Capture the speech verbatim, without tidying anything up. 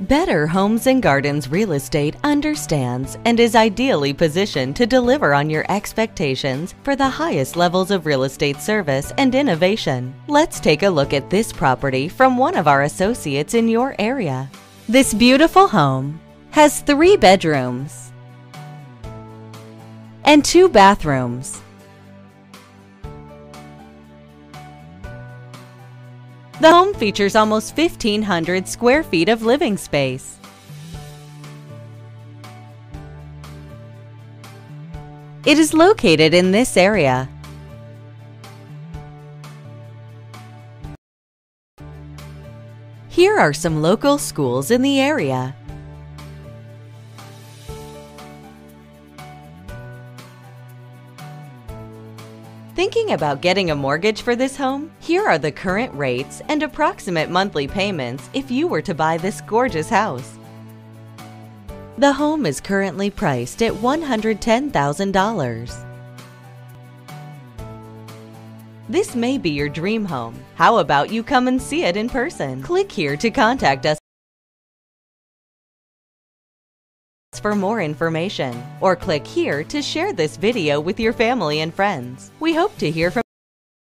Better Homes and Gardens Real Estate understands and is ideally positioned to deliver on your expectations for the highest levels of real estate service and innovation. Let's take a look at this property from one of our associates in your area. This beautiful home has three bedrooms and two bathrooms. The home features almost fifteen hundred square feet of living space. It is located in this area. Here are some local schools in the area. Thinking about getting a mortgage for this home? Here are the current rates and approximate monthly payments if you were to buy this gorgeous house. The home is currently priced at one hundred ten thousand dollars. This may be your dream home. How about you come and see it in person? Click here to contact us for more information, or click here to share this video with your family and friends. We hope to hear from